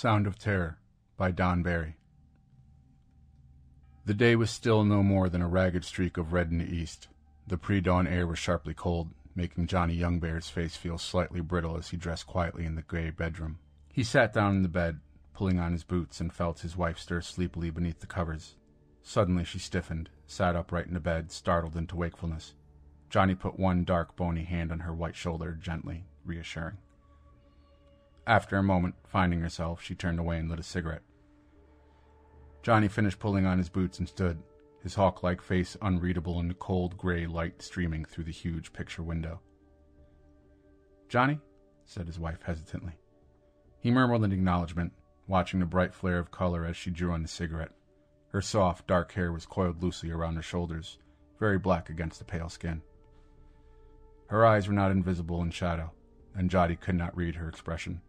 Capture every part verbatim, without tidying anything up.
Sound of Terror by Don Berry. The day was still no more than a ragged streak of red in the east. The pre-dawn air was sharply cold, making Johnny Youngbear's face feel slightly brittle as he dressed quietly in the gray bedroom. He sat down in the bed, pulling on his boots, and felt his wife stir sleepily beneath the covers. Suddenly she stiffened, sat upright in the bed, startled into wakefulness. Johnny put one dark, bony hand on her white shoulder, gently, reassuring. After a moment, finding herself, she turned away and lit a cigarette. Johnny finished pulling on his boots and stood, his hawk-like face unreadable in the cold gray light streaming through the huge picture window. "Johnny," said his wife hesitantly. He murmured an acknowledgment, watching the bright flare of color as she drew on the cigarette. Her soft, dark hair was coiled loosely around her shoulders, very black against the pale skin. Her eyes were not invisible in shadow, and Johnny could not read her expression.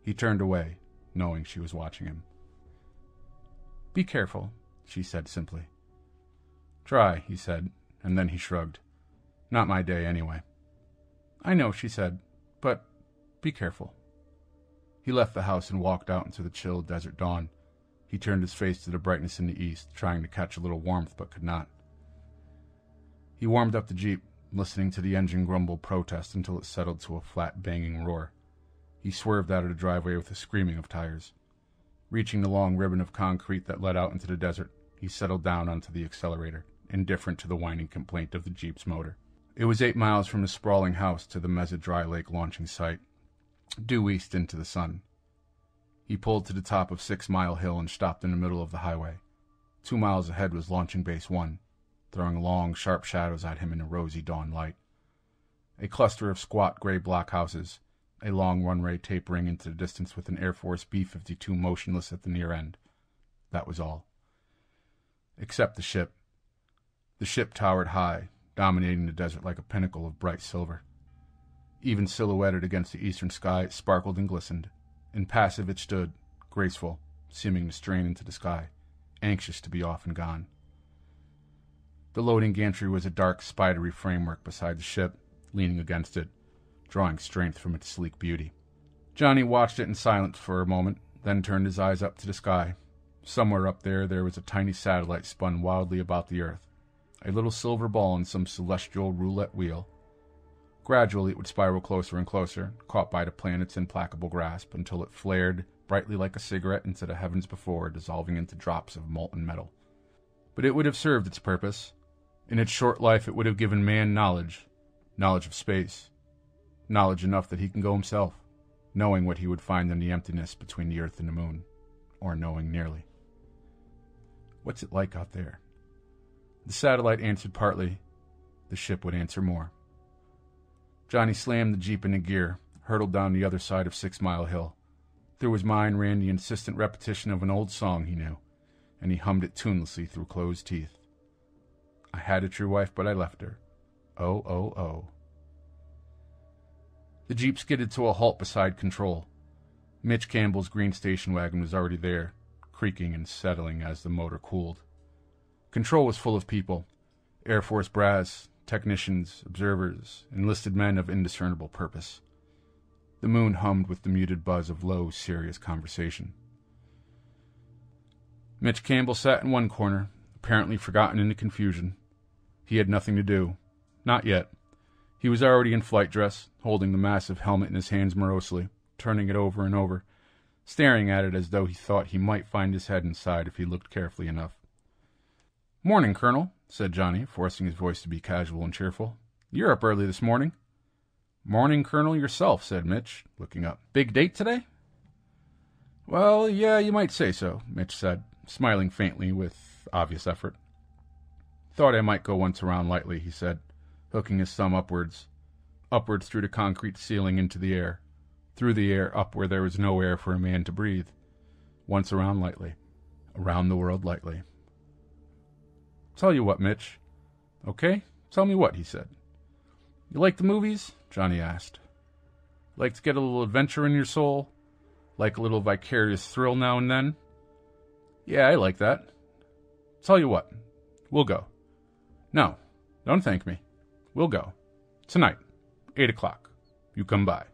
He turned away, knowing she was watching him. "Be careful," she said simply. "Try," he said, and then he shrugged. "Not my day, anyway." "I know," she said, "but be careful." He left the house and walked out into the chill desert dawn. He turned his face to the brightness in the east, trying to catch a little warmth, but could not. He warmed up the Jeep, listening to the engine grumble protest until it settled to a flat banging roar. He swerved out of the driveway with a screaming of tires. Reaching the long ribbon of concrete that led out into the desert, he settled down onto the accelerator, indifferent to the whining complaint of the Jeep's motor. It was eight miles from his sprawling house to the Mesa Dry Lake launching site, due east into the sun. He pulled to the top of Six Mile Hill and stopped in the middle of the highway. Two miles ahead was Launching Base One, throwing long, sharp shadows at him in the rosy dawn light. A cluster of squat gray block houses, a long runway tapering into the distance with an Air Force B fifty-two motionless at the near end. That was all. Except the ship. The ship towered high, dominating the desert like a pinnacle of bright silver. Even silhouetted against the eastern sky, it sparkled and glistened. Impassive it stood, graceful, seeming to strain into the sky, anxious to be off and gone. The loading gantry was a dark, spidery framework beside the ship, leaning against it, drawing strength from its sleek beauty. Johnny watched it in silence for a moment, then turned his eyes up to the sky. Somewhere up there, there was a tiny satellite spun wildly about the earth, a little silver ball in some celestial roulette wheel. Gradually, it would spiral closer and closer, caught by the planet's implacable grasp, until it flared brightly like a cigarette into the heavens before, dissolving into drops of molten metal. But it would have served its purpose. In its short life, it would have given man knowledge, knowledge of space, knowledge enough that he can go himself, knowing what he would find in the emptiness between the earth and the moon, or knowing nearly. What's it like out there? The satellite answered partly. The ship would answer more. Johnny slammed the Jeep into gear, hurtled down the other side of Six Mile Hill. Through his mind ran the insistent repetition of an old song he knew, and he hummed it tunelessly through closed teeth. "I had a true wife, but I left her. Oh, oh, oh." The Jeep skidded to a halt beside Control. Mitch Campbell's green station wagon was already there, creaking and settling as the motor cooled. Control was full of people, Air Force brass, technicians, observers, enlisted men of indiscernible purpose. The moon hummed with the muted buzz of low, serious conversation. Mitch Campbell sat in one corner, apparently forgotten in the confusion. He had nothing to do. Not yet. He was already in flight dress, holding the massive helmet in his hands morosely, turning it over and over, staring at it as though he thought he might find his head inside if he looked carefully enough. "Morning, Colonel," said Johnny, forcing his voice to be casual and cheerful. "You're up early this morning." "Morning, Colonel, yourself," said Mitch, looking up. "Big date today?" "Well, yeah, you might say so," Mitch said, smiling faintly with obvious effort. "Thought I might go once around lightly," he said, hooking his thumb upwards, upwards through the concrete ceiling into the air, through the air up where there was no air for a man to breathe. Once around lightly, around the world lightly. "Tell you what, Mitch." "Okay, tell me what," he said. "You like the movies?" Johnny asked. "Like to get a little adventure in your soul? Like a little vicarious thrill now and then?" "Yeah, I like that." "Tell you what, we'll go." "No, don't thank me. We'll go. Tonight, eight o'clock. You come by."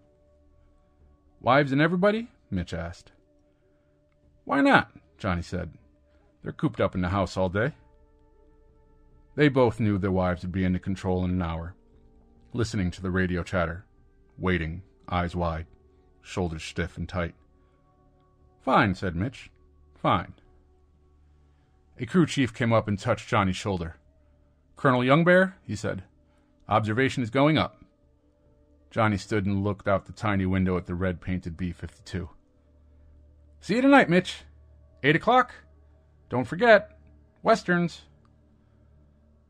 "Wives and everybody?" Mitch asked. "Why not?" Johnny said. "They're cooped up in the house all day." They both knew their wives would be into control in an hour, listening to the radio chatter, waiting, eyes wide, shoulders stiff and tight. "Fine," said Mitch. "Fine." A crew chief came up and touched Johnny's shoulder. "Colonel Youngbear," he said, "observation is going up." Johnny stood and looked out the tiny window at the red-painted B fifty-two. "See you tonight, Mitch. Eight o'clock. Don't forget. Westerns."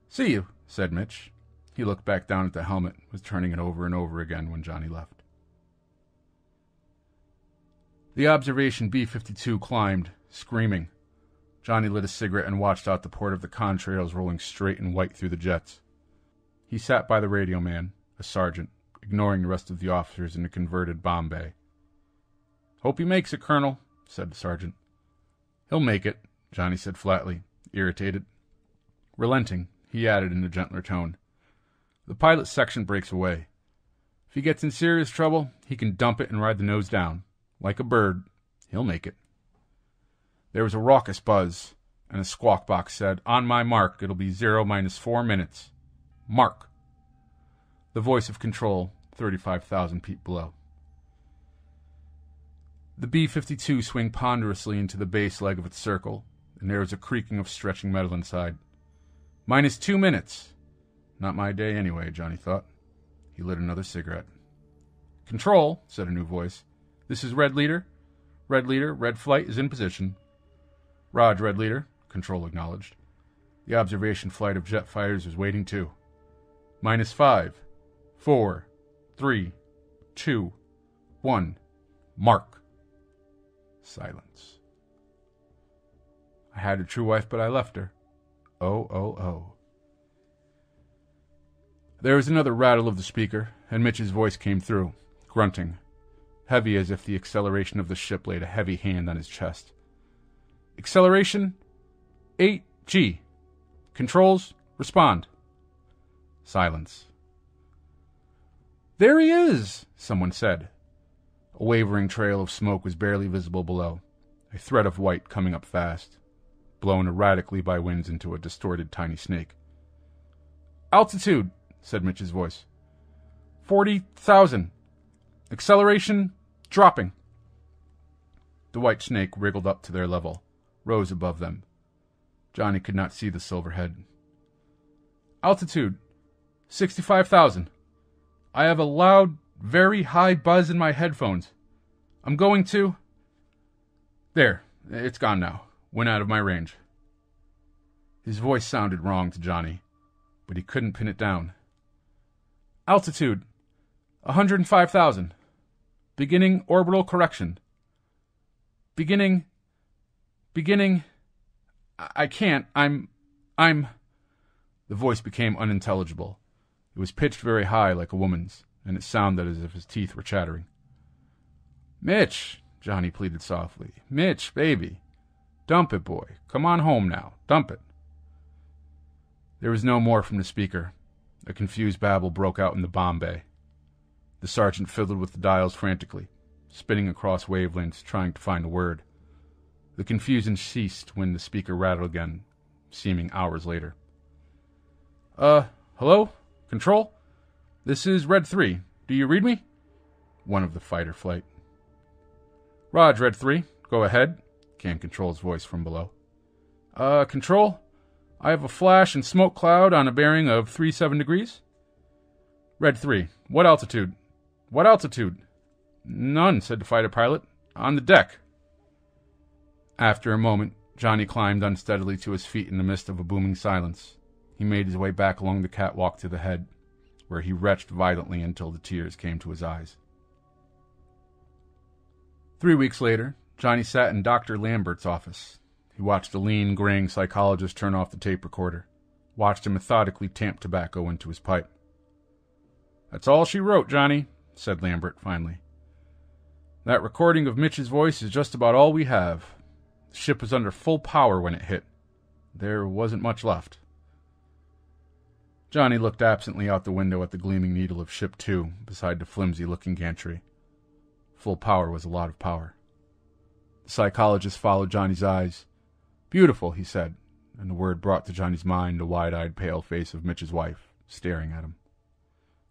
"See you," said Mitch. He looked back down at the helmet, was turning it over and over again when Johnny left. The observation B fifty-two climbed, screaming. Johnny lit a cigarette and watched out the port of the contrails rolling straight and white through the jets. He sat by the radio man, a sergeant, ignoring the rest of the officers in a converted bomb bay. "Hope he makes it, Colonel," said the sergeant. "He'll make it," Johnny said flatly, irritated. Relenting, he added in a gentler tone, "The pilot section breaks away. If he gets in serious trouble, he can dump it and ride the nose down. Like a bird, he'll make it." There was a raucous buzz, and a squawk box said, "On my mark, it'll be zero minus four minutes. Mark." The voice of control, thirty-five thousand feet below. The B fifty-two swung ponderously into the base leg of its circle, and there was a creaking of stretching metal inside. "Minus two minutes. Not my day anyway," Johnny thought. He lit another cigarette. "Control," said a new voice. "This is Red Leader. Red Leader, Red Flight is in position." "Raj, Red Leader," Control acknowledged. The observation flight of jet fighters was waiting too. "Minus five, four, three, two, one, mark." Silence. "I had a true wife, but I left her. Oh, oh, oh." There was another rattle of the speaker, and Mitch's voice came through, grunting, heavy as if the acceleration of the ship laid a heavy hand on his chest. "Acceleration, eight G. Controls, respond." Silence. "There he is," someone said. A wavering trail of smoke was barely visible below, a thread of white coming up fast, blown erratically by winds into a distorted tiny snake. "Altitude," said Mitch's voice. forty thousand. Acceleration, dropping." The white snake wriggled up to their level, rose above them. Johnny could not see the silver head. "Altitude, sixty-five thousand. I have a loud, very high buzz in my headphones. I'm going to... There, it's gone now. Went out of my range." His voice sounded wrong to Johnny, but he couldn't pin it down. "Altitude, one hundred five thousand. Beginning orbital correction. Beginning, beginning, I can't, I'm, I'm... The voice became unintelligible. It was pitched very high like a woman's, and it sounded as if his teeth were chattering. "Mitch," Johnny pleaded softly. "Mitch, baby. Dump it, boy. Come on home now. Dump it." There was no more from the speaker. A confused babble broke out in the bomb bay. The sergeant fiddled with the dials frantically, spinning across wavelengths, trying to find a word. The confusion ceased when the speaker rattled again, seeming hours later. Uh, hello? Control? This is Red three. Do you read me?" One of the fighter flight. "Raj, Red three. Go ahead," came Control's voice from below. Uh, Control? I have a flash and smoke cloud on a bearing of thirty-seven degrees. Red three. What altitude? What altitude? None, said the fighter pilot. On the deck." After a moment, Johnny climbed unsteadily to his feet in the midst of a booming silence. He made his way back along the catwalk to the head, where he retched violently until the tears came to his eyes. Three weeks later, Johnny sat in Doctor Lambert's office. He watched a lean, graying psychologist turn off the tape recorder, watched him methodically tamp tobacco into his pipe. "That's all she wrote, Johnny," said Lambert finally. "That recording of Mitch's voice is just about all we have. The ship was under full power when it hit. There wasn't much left." Johnny looked absently out the window at the gleaming needle of Ship Two beside the flimsy-looking gantry. Full power was a lot of power. The psychologist followed Johnny's eyes. "Beautiful," he said, and the word brought to Johnny's mind the wide-eyed pale face of Mitch's wife, staring at him.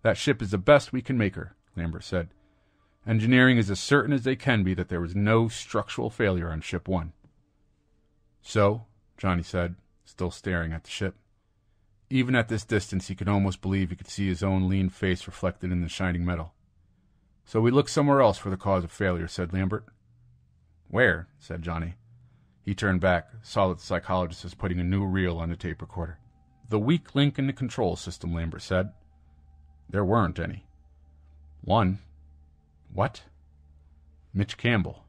"That ship is the best we can make her," Lambert said. "Engineering is as certain as they can be that there was no structural failure on Ship One." "So?" Johnny said, still staring at the ship. Even at this distance he could almost believe he could see his own lean face reflected in the shining metal. "So we look somewhere else for the cause of failure," said Lambert. "Where?" said Johnny. He turned back, saw that the psychologist was putting a new reel on the tape recorder. "The weak link in the control system," Lambert said. "There weren't any." "One." "What?" "Mitch Campbell."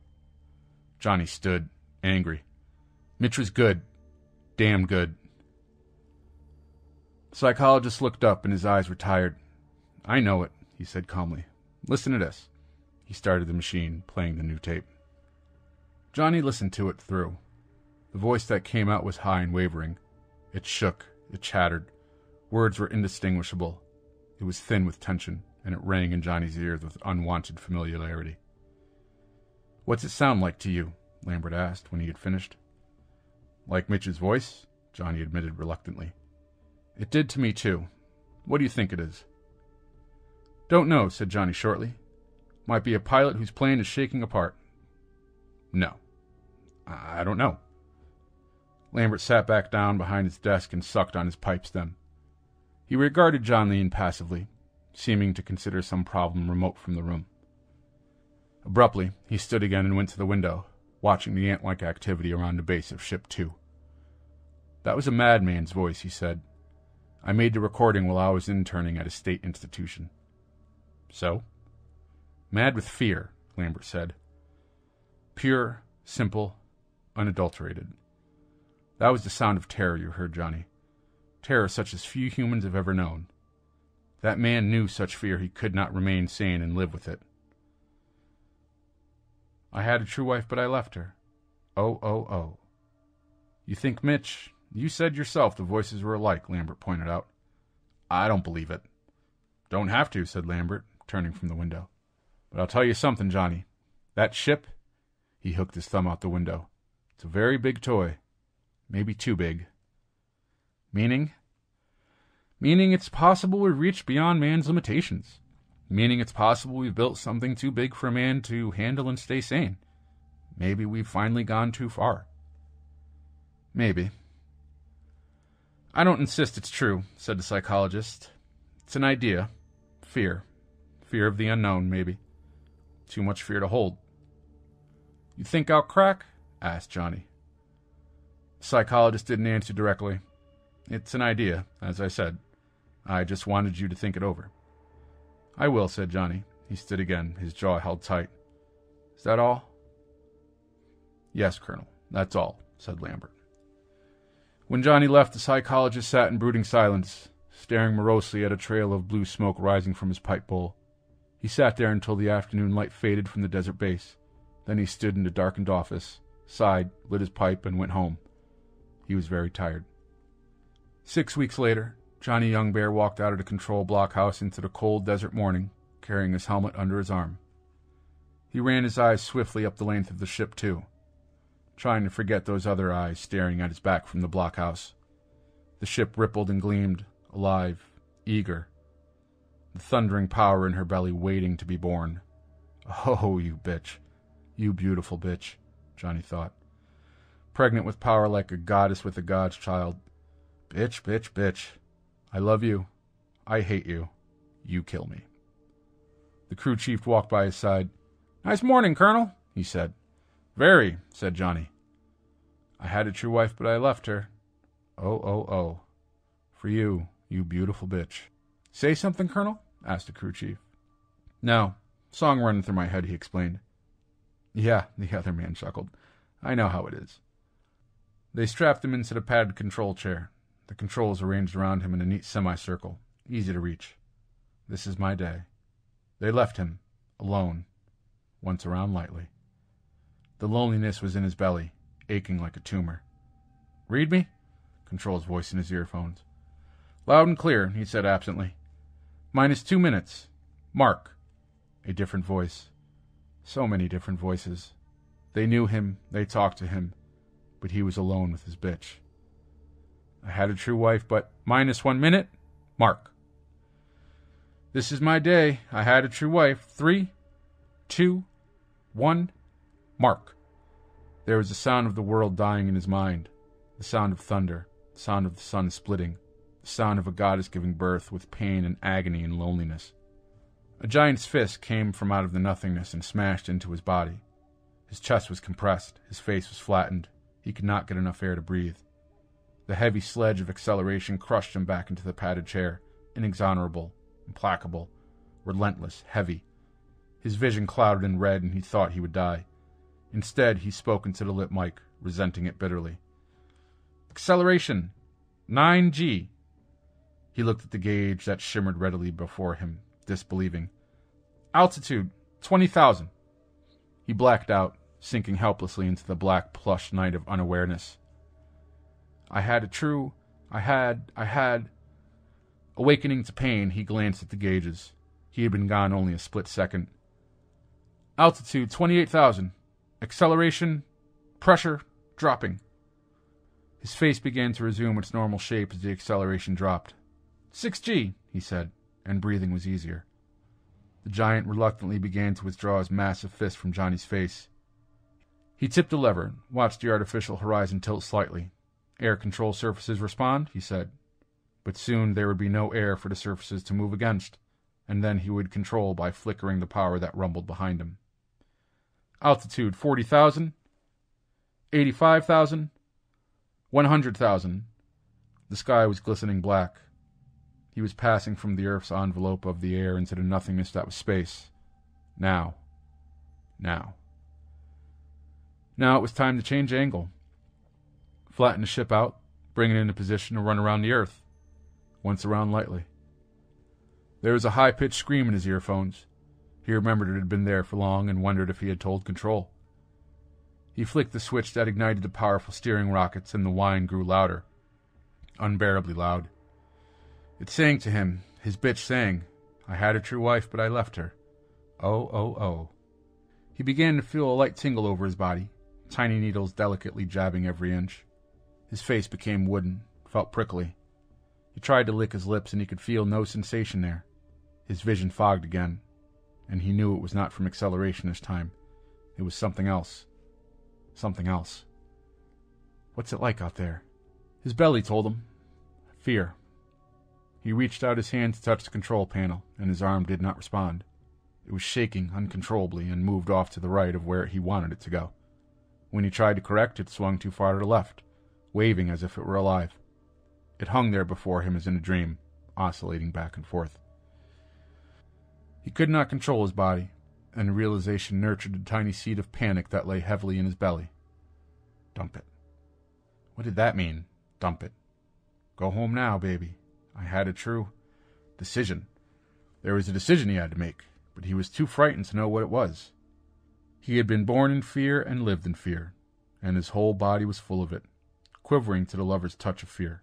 Johnny stood, angry. Mitch was good. Damn good. The psychologist looked up and his eyes were tired. "I know it," he said calmly. "Listen to this." He started the machine, playing the new tape. Johnny listened to it through. The voice that came out was high and wavering. It shook. It chattered. Words were indistinguishable. It was thin with tension, and it rang in Johnny's ears with unwanted familiarity. "What's it sound like to you?" Lambert asked when he had finished. "Like Mitch's voice?" Johnny admitted reluctantly. "It did to me, too. What do you think it is?" "Don't know," said Johnny shortly. "Might be a pilot whose plane is shaking apart." "No. I don't know." Lambert sat back down behind his desk and sucked on his pipe stem. He regarded John Lean passively, seeming to consider some problem remote from the room. Abruptly, he stood again and went to the window, watching the ant-like activity around the base of Ship Two. "That was a madman's voice," he said. "I made the recording while I was interning at a state institution." "So?" "Mad with fear," Lambert said. "Pure, simple, unadulterated. That was the sound of terror you heard, Johnny. Terror such as few humans have ever known. That man knew such fear he could not remain sane and live with it. I had a true wife, but I left her. Oh, oh, oh. You think Mitch... You said yourself the voices were alike," Lambert pointed out. "I don't believe it." "Don't have to," said Lambert, turning from the window. "But I'll tell you something, Johnny. That ship..." He hooked his thumb out the window. "It's a very big toy. Maybe too big." "Meaning?" "Meaning it's possible we've reached beyond man's limitations. Meaning it's possible we've built something too big for a man to handle and stay sane. Maybe we've finally gone too far." "Maybe." "I don't insist it's true," said the psychologist. "It's an idea. Fear. Fear of the unknown, maybe. Too much fear to hold." "You think I'll crack?" asked Johnny. The psychologist didn't answer directly. "It's an idea, as I said. I just wanted you to think it over." "I will," said Johnny. He stood again, his jaw held tight. "Is that all?" "Yes, Colonel, that's all," said Lambert. When Johnny left, the psychologist sat in brooding silence, staring morosely at a trail of blue smoke rising from his pipe bowl. He sat there until the afternoon light faded from the desert base. Then he stood in the darkened office, sighed, lit his pipe, and went home. He was very tired. Six weeks later, Johnny Youngbear walked out of the control blockhouse into the cold desert morning, carrying his helmet under his arm. He ran his eyes swiftly up the length of the ship, too, trying to forget those other eyes staring at his back from the blockhouse. The ship rippled and gleamed, alive, eager, the thundering power in her belly waiting to be born. "Oh, you bitch. You beautiful bitch," Johnny thought. Pregnant with power like a goddess with a god's child. "Bitch, bitch, bitch. I love you. I hate you. You kill me." The crew chief walked by his side. "Nice morning, Colonel," he said. "Very," said Johnny. "I had a true wife, but I left her. Oh, oh, oh. For you, you beautiful bitch." "Say something, Colonel?" asked the crew chief. "No. Song running through my head," he explained. "Yeah," the other man chuckled. "I know how it is." They strapped him into the padded control chair. The controls arranged around him in a neat semicircle, easy to reach. "This is my day." They left him, alone, once around lightly. The loneliness was in his belly, aching like a tumor. "Read me?" Control's voice in his earphones. "Loud and clear," he said absently. "Minus two minutes. Mark." A different voice. So many different voices. They knew him, they talked to him, but he was alone with his bitch. I had a true wife, but minus one minute, Mark. This is my day. I had a true wife. Three, two, one, Mark. There was the sound of the world dying in his mind, the sound of thunder, the sound of the sun splitting, the sound of a goddess giving birth with pain and agony and loneliness. A giant's fist came from out of the nothingness and smashed into his body. His chest was compressed, his face was flattened. He could not get enough air to breathe. The heavy sledge of acceleration crushed him back into the padded chair, inexorable, implacable, relentless, heavy. His vision clouded in red, and he thought he would die. Instead, he spoke into the lip mic, resenting it bitterly. Acceleration! nine G! He looked at the gauge that shimmered readily before him, disbelieving. Altitude! twenty thousand! He blacked out, sinking helplessly into the black plush night of unawareness. I had a true... I had... I had... Awakening to pain, he glanced at the gauges. He had been gone only a split second. Altitude, twenty-eight thousand. Acceleration, pressure, dropping. His face began to resume its normal shape as the acceleration dropped. six G, he said, and breathing was easier. The giant reluctantly began to withdraw his massive fist from Johnny's face. He tipped a lever, watched the artificial horizon tilt slightly. Air control surfaces respond, he said. But soon there would be no air for the surfaces to move against, and then he would control by flickering the power that rumbled behind him. Altitude forty thousand, eighty-five thousand, one hundred thousand. The sky was glistening black. He was passing from the Earth's envelope of the air into the nothingness that was space. Now. Now. Now it was time to change angle. Flatten the ship out, bring it into position to run around the Earth. Once around lightly. There was a high-pitched scream in his earphones. He remembered it had been there for long and wondered if he had told control. He flicked the switch that ignited the powerful steering rockets, and the whine grew louder, unbearably loud. It sang to him, his bitch sang, I had a true wife, but I left her. Oh, oh, oh. He began to feel a light tingle over his body, tiny needles delicately jabbing every inch. His face became wooden, felt prickly. He tried to lick his lips, and he could feel no sensation there. His vision fogged again, and he knew it was not from acceleration this time. It was something else. Something else. What's it like out there? His belly told him. Fear. He reached out his hand to touch the control panel, and his arm did not respond. It was shaking uncontrollably and moved off to the right of where he wanted it to go. When he tried to correct, it swung too far to the left, waving as if it were alive. It hung there before him as in a dream, oscillating back and forth. He could not control his body, and the realization nurtured a tiny seed of panic that lay heavily in his belly. Dump it. What did that mean, dump it? Go home now, baby. I had a true decision. There was a decision he had to make, but he was too frightened to know what it was. He had been born in fear and lived in fear, and his whole body was full of it, quivering to the lover's touch of fear.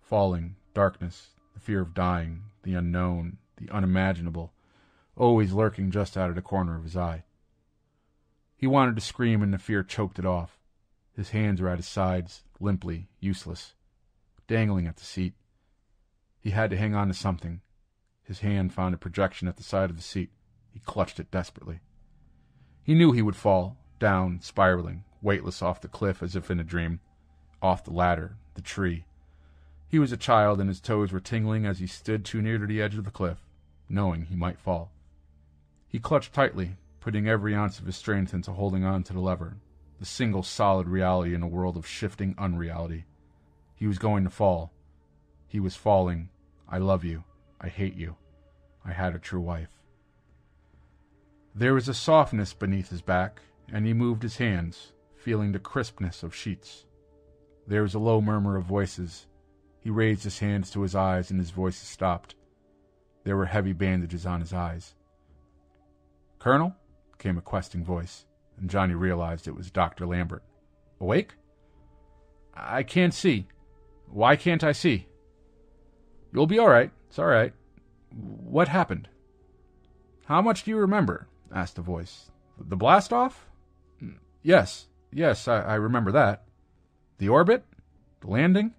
Falling, darkness, the fear of dying, the unknown, the unimaginable, always lurking just out of the corner of his eye. He wanted to scream, and the fear choked it off. His hands were at his sides, limply, useless, dangling at the seat. He had to hang on to something. His hand found a projection at the side of the seat. He clutched it desperately. He knew he would fall, down, spiraling, weightless off the cliff as if in a dream, off the ladder, the tree. He was a child, and his toes were tingling as he stood too near to the edge of the cliff, knowing he might fall. He clutched tightly, putting every ounce of his strength into holding on to the lever, the single solid reality in a world of shifting unreality. He was going to fall. He was falling. I love you. I hate you. I had a true wife. There was a softness beneath his back, and he moved his hands, feeling the crispness of sheets. There was a low murmur of voices. He raised his hands to his eyes, and his voices stopped. There were heavy bandages on his eyes. "Colonel?" came a questing voice, and Johnny realized it was Doctor Lambert. "Awake?" "I can't see. Why can't I see?" "You'll be all right. It's all right. What happened?" "How much do you remember?" asked the voice. "The blast off?" Yes, yes, I, I remember that. The orbit? The landing?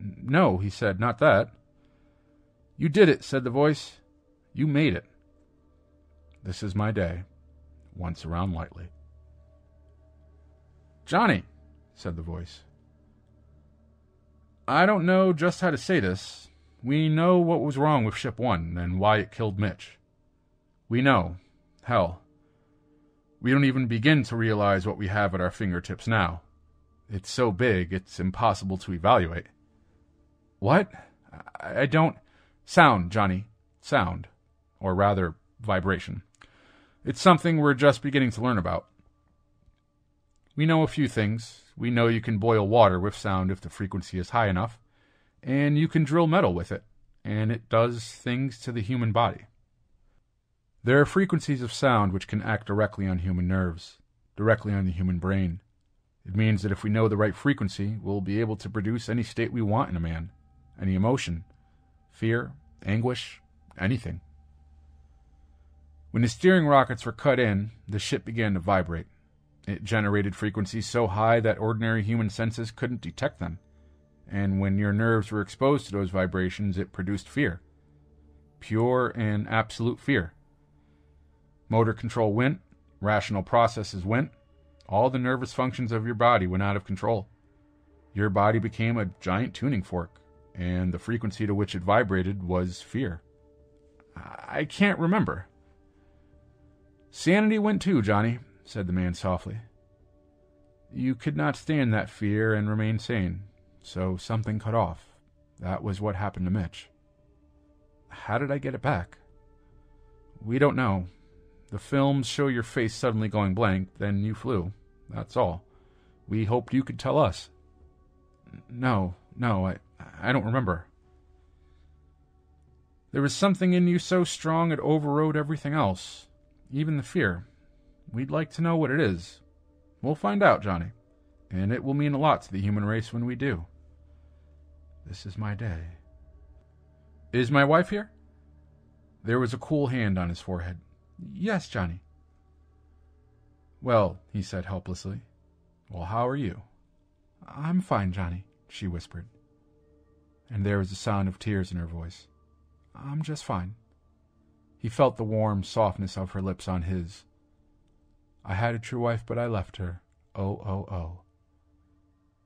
No, he said, not that. You did it, said the voice. You made it. This is my day. Once around lightly. Johnny, said the voice. I don't know just how to say this. We know what was wrong with Ship One and why it killed Mitch. We know. Hell. We don't even begin to realize what we have at our fingertips now. It's so big, it's impossible to evaluate. What? I don't... Sound, Johnny. Sound. Or rather, vibration. It's something we're just beginning to learn about. We know a few things. We know you can boil water with sound if the frequency is high enough, and you can drill metal with it, and it does things to the human body. There are frequencies of sound which can act directly on human nerves, directly on the human brain. It means that if we know the right frequency, we'll be able to produce any state we want in a man, any emotion, fear, anguish, anything. When the steering rockets were cut in, the ship began to vibrate. It generated frequencies so high that ordinary human senses couldn't detect them, and when your nerves were exposed to those vibrations, it produced fear. Pure and absolute fear. Motor control went, rational processes went, all the nervous functions of your body went out of control. Your body became a giant tuning fork, and the frequency to which it vibrated was fear. I can't remember. Sanity went too, Johnny, said the man softly. You could not stand that fear and remain sane, so something cut off. That was what happened to Mitch. How did I get it back? We don't know. The films show your face suddenly going blank, then you flew. That's all. We hoped you could tell us. No, no, I, I don't remember. There was something in you so strong it overrode everything else, even the fear. We'd like to know what it is. We'll find out, Johnny, and it will mean a lot to the human race when we do. This is my day. Is my wife here? There was a cool hand on his forehead. Yes, Johnny. Well, he said helplessly. Well, how are you? I'm fine, Johnny, she whispered. And there was the sound of tears in her voice. I'm just fine. He felt the warm softness of her lips on his. I had a true wife, but I left her. Oh, oh, oh.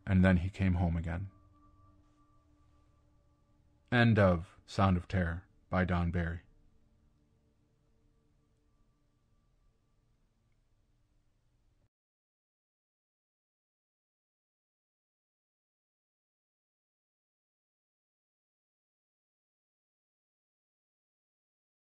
And then he came home again. End of Sound of Terror by Don Berry.